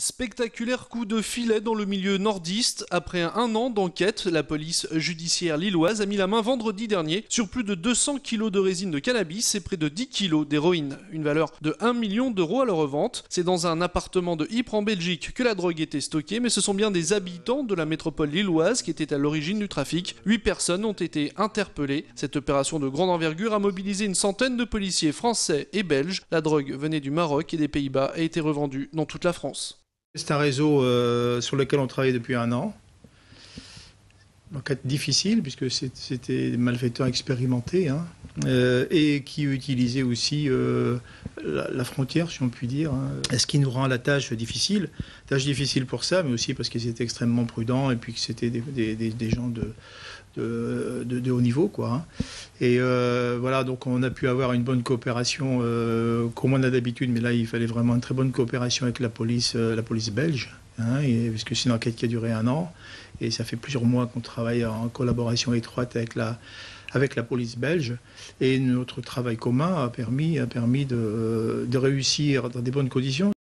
Spectaculaire coup de filet dans le milieu nordiste. Après un an d'enquête, la police judiciaire lilloise a mis la main vendredi dernier sur plus de 200 kilos de résine de cannabis et près de 10 kilos d'héroïne. Une valeur de 1 million d'euros à leur revente. C'est dans un appartement de Ypres en Belgique que la drogue était stockée, mais ce sont bien des habitants de la métropole lilloise qui étaient à l'origine du trafic. 8 personnes ont été interpellées. Cette opération de grande envergure a mobilisé une centaine de policiers français et belges. La drogue venait du Maroc et des Pays-Bas et a été revendue dans toute la France. C'est un réseau sur lequel on travaille depuis un an. L'enquête difficile, puisque c'était des malfaiteurs expérimentés, hein, et qui utilisaient aussi la frontière, si on peut dire, hein. Ce qui nous rend la tâche difficile. Tâche difficile pour ça, mais aussi parce qu'ils étaient extrêmement prudents et puis que c'était des gens de haut niveau, quoi, hein. Et voilà, donc on a pu avoir une bonne coopération, comme on a d'habitude, mais là il fallait vraiment une très bonne coopération avec la police belge, hein, parce que c'est une enquête qui a duré un an et ça fait plusieurs mois qu'on travaille en collaboration étroite avec la police belge, et notre travail commun a permis de réussir dans des bonnes conditions.